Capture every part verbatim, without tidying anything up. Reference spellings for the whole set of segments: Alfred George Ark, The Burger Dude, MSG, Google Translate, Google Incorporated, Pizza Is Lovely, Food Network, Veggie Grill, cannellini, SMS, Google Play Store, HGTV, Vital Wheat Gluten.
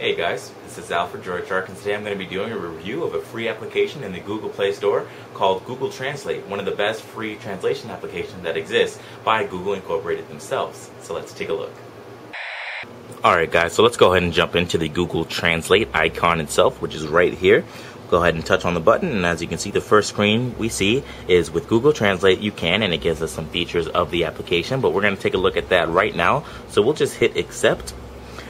Hey guys, this is Alfred George Ark, and today I'm going to be doing a review of a free application in the Google Play Store called Google Translate, one of the best free translation applications that exists by Google Incorporated themselves. So let's take a look. Alright guys, so let's go ahead and jump into the Google Translate icon itself, which is right here. Go ahead and touch on the button, and as you can see, the first screen we see is with Google Translate you can, and it gives us some features of the application, but we're going to take a look at that right now. So we'll just hit accept.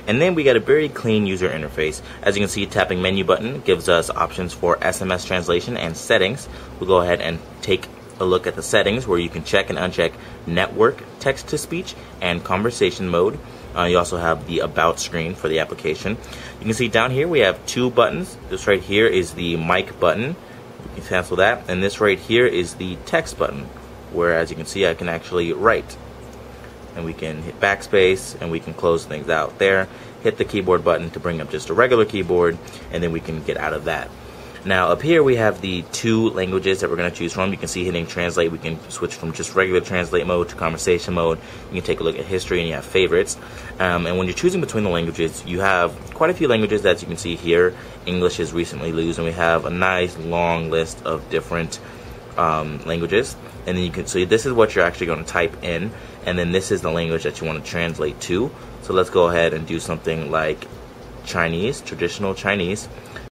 And then we got a very clean user interface. As you can see, tapping menu button gives us options for S M S translation and settings. We'll go ahead and take a look at the settings where you can check and uncheck network, text-to-speech, and conversation mode. Uh, you also have the about screen for the application. You can see down here we have two buttons. This right here is the mic button. You can cancel that. And this right here is the text button, where as you can see I can actually write. And we can hit backspace, and we can close things out there, hit the keyboard button to bring up just a regular keyboard, and then we can get out of that. Now up here we have the two languages that we're going to choose from. You can see hitting translate, we can switch from just regular translate mode to conversation mode. You can take a look at history, and you have favorites. Um, and when you're choosing between the languages, you have quite a few languages that, as you can see here, English is recently lost, and we have a nice long list of different um, languages. And then you can see this is what you're actually going to type in, and then this is the language that you want to translate to. So let's go ahead and do something like Chinese, traditional Chinese.